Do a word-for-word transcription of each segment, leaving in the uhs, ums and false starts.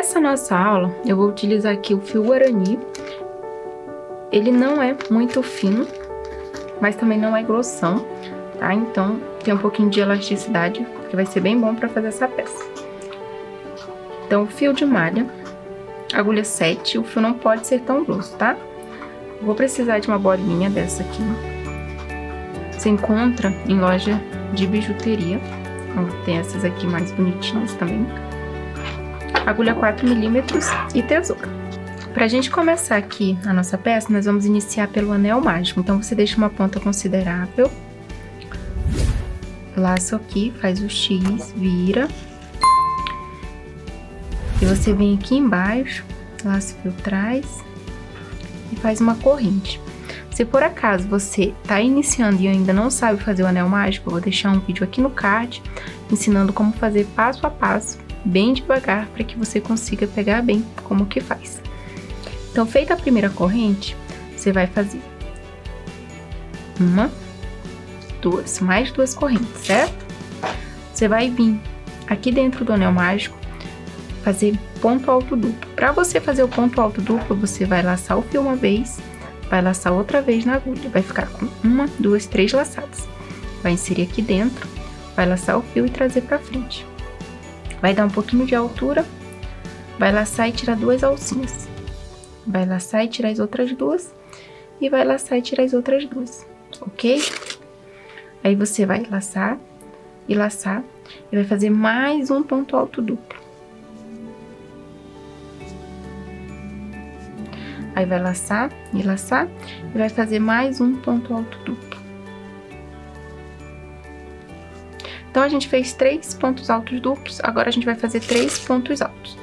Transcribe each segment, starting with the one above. essa nossa aula, eu vou utilizar aqui o fio Guarani. Ele não é muito fino, mas também não é grossão, tá? Então, tem um pouquinho de elasticidade, que vai ser bem bom para fazer essa peça. Então, fio de malha, agulha sete, o fio não pode ser tão grosso, tá? Vou precisar de uma bolinha dessa aqui. Você encontra em loja de bijuteria. Então, tem essas aqui mais bonitinhas também. Agulha quatro milímetros e tesoura. Pra gente começar aqui a nossa peça, nós vamos iniciar pelo anel mágico. Então, você deixa uma ponta considerável. Laço aqui, faz o X, vira. E você vem aqui embaixo, laço por trás e faz uma corrente. Se por acaso você tá iniciando e ainda não sabe fazer o anel mágico, eu vou deixar um vídeo aqui no card ensinando como fazer passo a passo, bem devagar, para que você consiga pegar bem como que faz. Então, feita a primeira corrente, você vai fazer uma, duas, mais duas correntes, certo? Você vai vir aqui dentro do anel mágico, fazer ponto alto duplo. Para você fazer o ponto alto duplo, você vai laçar o fio uma vez, vai laçar outra vez na agulha, vai ficar com uma, duas, três laçadas. Vai inserir aqui dentro, vai laçar o fio e trazer para frente. Vai dar um pouquinho de altura, vai laçar e tirar duas alcinhas. Vai laçar e tirar as outras duas, e vai laçar e tirar as outras duas, ok? Aí você vai laçar e laçar, e vai fazer mais um ponto alto duplo. Aí vai laçar e laçar, e vai fazer mais um ponto alto duplo. Então, a gente fez três pontos altos duplos, agora a gente vai fazer três pontos altos.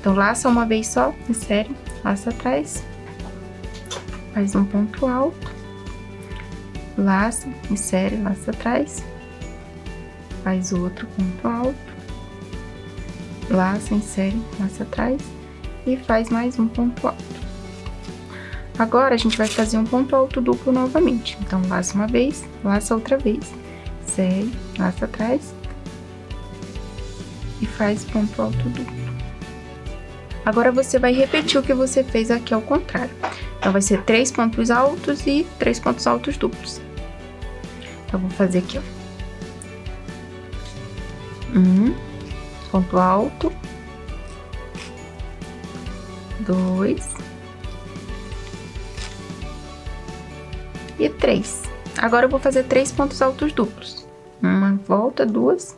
Então, laça uma vez só, insere, laça atrás, faz um ponto alto, laça, insere, laça atrás, faz outro ponto alto, laça, insere, laça atrás, e faz mais um ponto alto. Agora, a gente vai fazer um ponto alto duplo novamente. Então, laça uma vez, laça outra vez, insere, laça atrás e faz ponto alto duplo. Agora, você vai repetir o que você fez aqui ao contrário. Então, vai ser três pontos altos e três pontos altos duplos. Então, vou fazer aqui, ó. Um, ponto alto. Dois. E três. Agora eu vou fazer três pontos altos duplos. Uma volta, duas.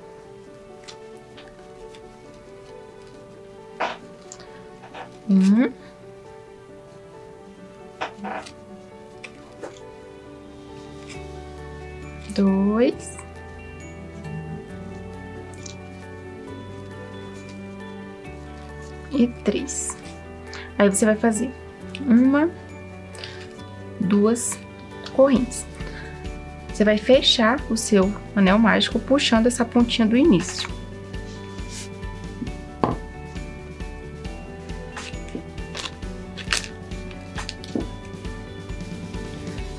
Um. Dois. E três. Aí você vai fazer uma, duas correntes. Você vai fechar o seu anel mágico puxando essa pontinha do início.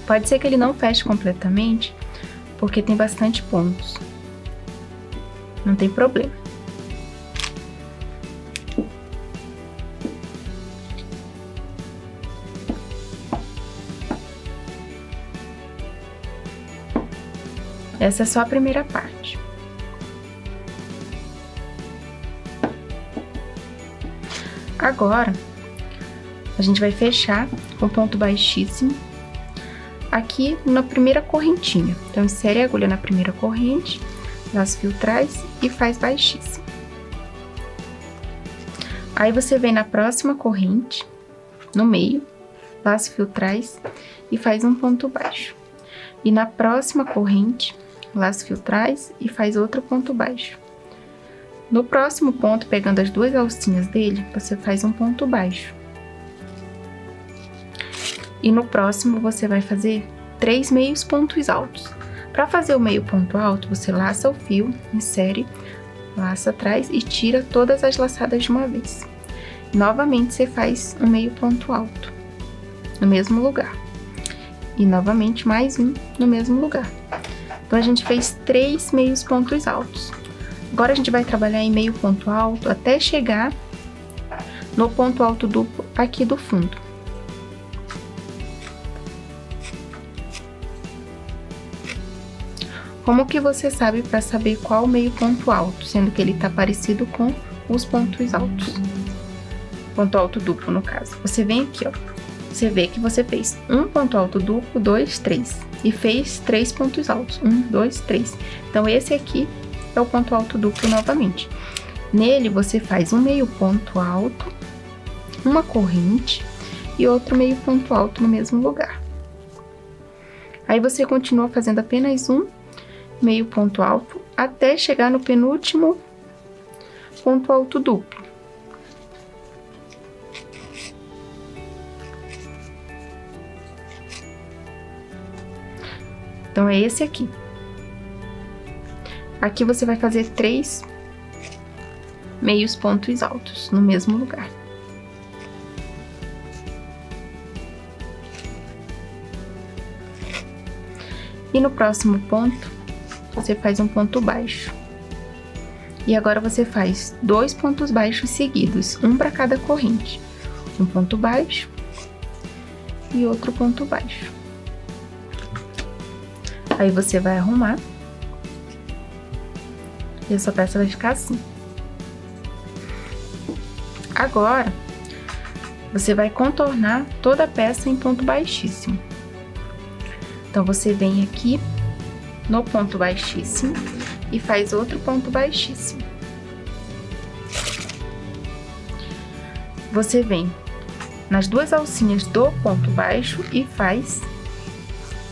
Pode ser que ele não feche completamente, porque tem bastante pontos. Não tem problema. Essa é só a primeira parte. Agora, a gente vai fechar com ponto baixíssimo aqui na primeira correntinha. Então, insere a agulha na primeira corrente, laça o fio atrás e faz baixíssimo. Aí, você vem na próxima corrente, no meio, laça o fio atrás e faz um ponto baixo. E na próxima corrente, laço o fio atrás e faz outro ponto baixo. No próximo ponto, pegando as duas alcinhas dele, você faz um ponto baixo. E no próximo, você vai fazer três meios pontos altos. Para fazer o meio ponto alto, você laça o fio, insere, laça atrás e tira todas as laçadas de uma vez. Novamente, você faz um meio ponto alto, no mesmo lugar. E novamente, mais um no mesmo lugar. Então, a gente fez três meios pontos altos. Agora, a gente vai trabalhar em meio ponto alto até chegar no ponto alto duplo aqui do fundo. Como que você sabe para saber qual o meio ponto alto, sendo que ele tá parecido com os pontos altos? Ponto alto duplo, no caso. Você vem aqui, ó. Você vê que você fez um ponto alto duplo, dois, três. E fez três pontos altos. Um, dois, três. Então, esse aqui é o ponto alto duplo novamente. Nele, você faz um meio ponto alto, uma corrente e outro meio ponto alto no mesmo lugar. Aí, você continua fazendo apenas um meio ponto alto até chegar no penúltimo ponto alto duplo. Então, é esse aqui. Aqui você vai fazer três meios pontos altos no mesmo lugar. E no próximo ponto, você faz um ponto baixo. E agora você faz dois pontos baixos seguidos, um para cada corrente. Um ponto baixo e outro ponto baixo. Aí, você vai arrumar e a sua peça vai ficar assim. Agora, você vai contornar toda a peça em ponto baixíssimo. Então, você vem aqui no ponto baixíssimo e faz outro ponto baixíssimo. Você vem nas duas alcinhas do ponto baixo e faz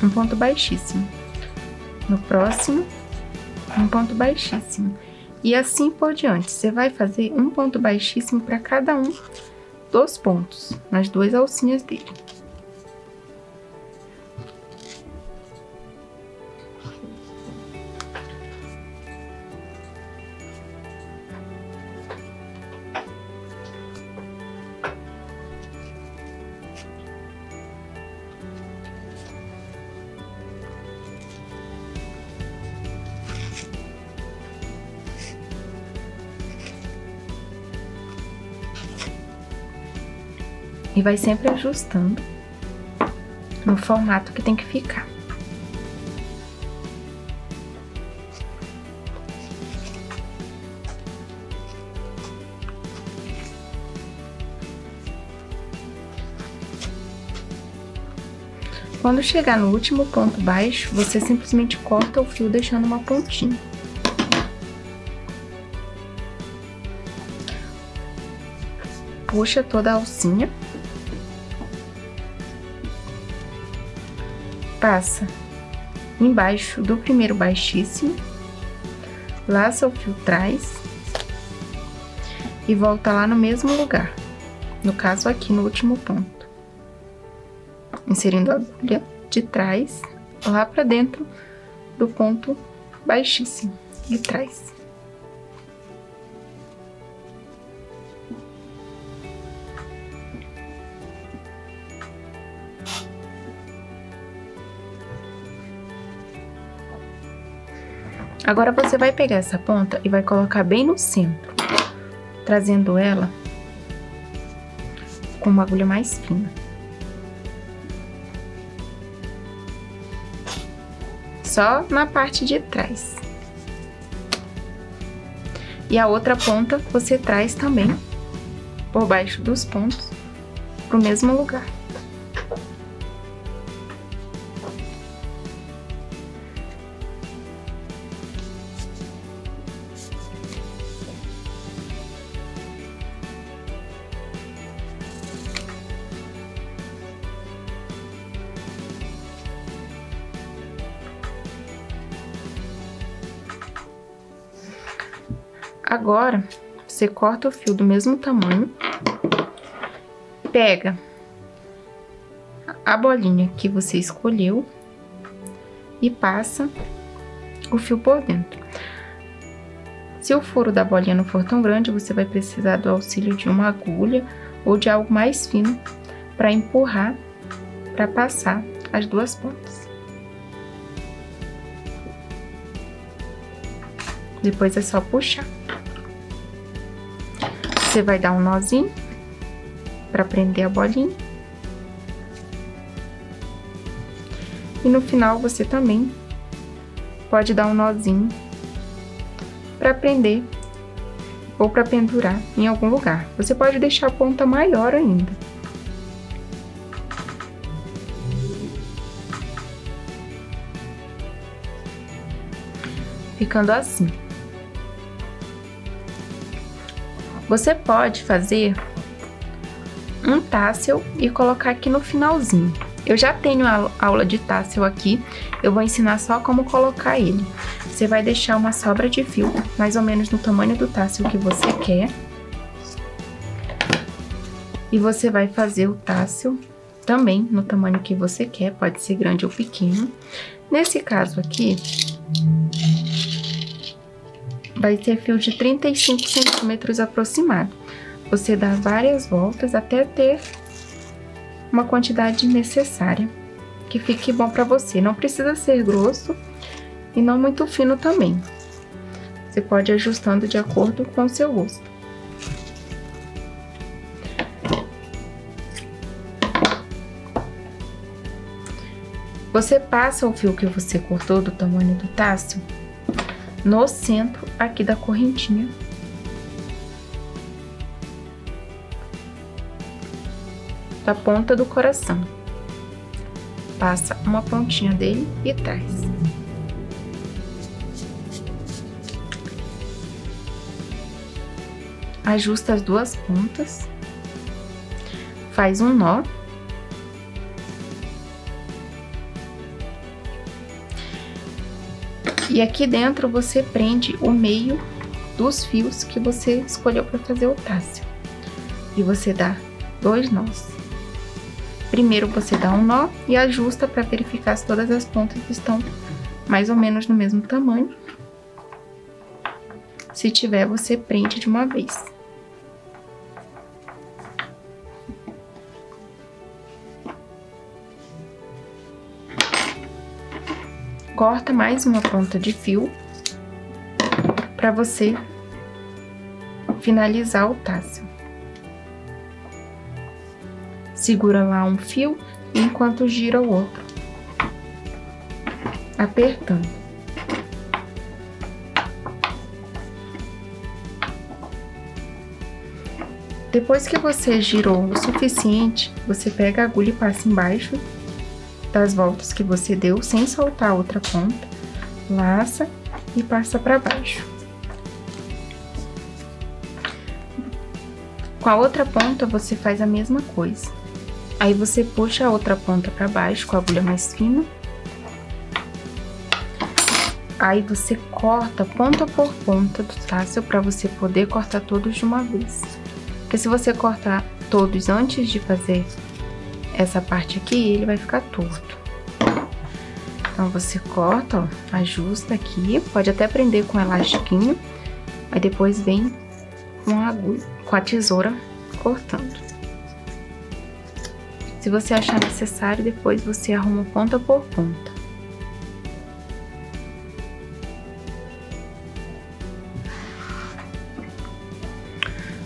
um ponto baixíssimo. No próximo, um ponto baixíssimo. E assim por diante, você vai fazer um ponto baixíssimo para cada um dos pontos, nas duas alcinhas dele. E vai sempre ajustando no formato que tem que ficar. Quando chegar no último ponto baixo, você simplesmente corta o fio deixando uma pontinha. Puxa toda a alcinha. Passa embaixo do primeiro baixíssimo, laça o fio trás e volta lá no mesmo lugar, no caso aqui no último ponto, inserindo a agulha de trás lá para dentro do ponto baixíssimo de trás. Agora, você vai pegar essa ponta e vai colocar bem no centro, trazendo ela com uma agulha mais fina. Só na parte de trás. E a outra ponta você traz também por baixo dos pontos para o mesmo lugar. Agora, você corta o fio do mesmo tamanho, pega a bolinha que você escolheu e passa o fio por dentro. Se o furo da bolinha não for tão grande, você vai precisar do auxílio de uma agulha ou de algo mais fino para empurrar, para passar as duas pontas. Depois é só puxar. Você vai dar um nozinho para prender a bolinha. E no final você também pode dar um nozinho para prender ou para pendurar em algum lugar. Você pode deixar a ponta maior ainda. Ficando assim. Você pode fazer um tassel e colocar aqui no finalzinho. Eu já tenho a aula de tassel aqui, eu vou ensinar só como colocar ele. Você vai deixar uma sobra de fio, mais ou menos no tamanho do tassel que você quer. E você vai fazer o tassel também no tamanho que você quer, pode ser grande ou pequeno. Nesse caso aqui, vai ser fio de trinta e cinco centímetros aproximado. Você dá várias voltas até ter uma quantidade necessária, que fique bom para você. Não precisa ser grosso e não muito fino também. Você pode ir ajustando de acordo com o seu gosto. Você passa o fio que você cortou do tamanho do taço no centro aqui da correntinha. Da ponta do coração, passa uma pontinha dele e traz. Ajusta as duas pontas, faz um nó e aqui dentro você prende o meio dos fios que você escolheu para fazer o tassel e você dá dois nós. Primeiro você dá um nó e ajusta para verificar se todas as pontas estão mais ou menos no mesmo tamanho. Se tiver, você prende de uma vez. Corta mais uma ponta de fio para você finalizar o tassel. Segura lá um fio enquanto gira o outro, apertando. Depois que você girou o suficiente, você pega a agulha e passa embaixo das voltas que você deu, sem soltar a outra ponta, laça e passa para baixo. Com a outra ponta você faz a mesma coisa. Aí você puxa a outra ponta para baixo com a agulha mais fina. Aí você corta ponta por ponta do tassel para você poder cortar todos de uma vez. Porque se você cortar todos antes de fazer essa parte aqui, ele vai ficar torto. Então você corta, ó, ajusta aqui, pode até prender com um elastiquinho. Aí depois vem com a agulha, com a tesoura cortando. Se você achar necessário, depois você arruma ponta por ponta.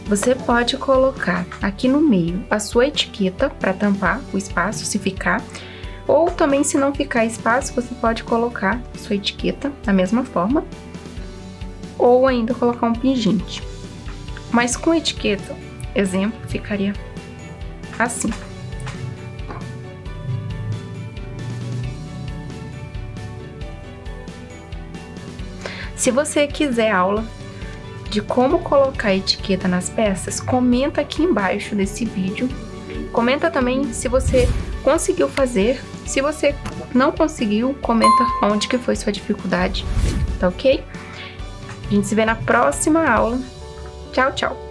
Você pode colocar aqui no meio a sua etiqueta para tampar o espaço, se ficar. Ou também, se não ficar espaço, você pode colocar sua etiqueta da mesma forma. Ou ainda colocar um pingente. Mas com etiqueta, exemplo, ficaria assim. Se você quiser aula de como colocar etiqueta nas peças, comenta aqui embaixo desse vídeo. Comenta também se você conseguiu fazer. Se você não conseguiu, comenta onde que foi sua dificuldade, tá ok? A gente se vê na próxima aula. Tchau, tchau!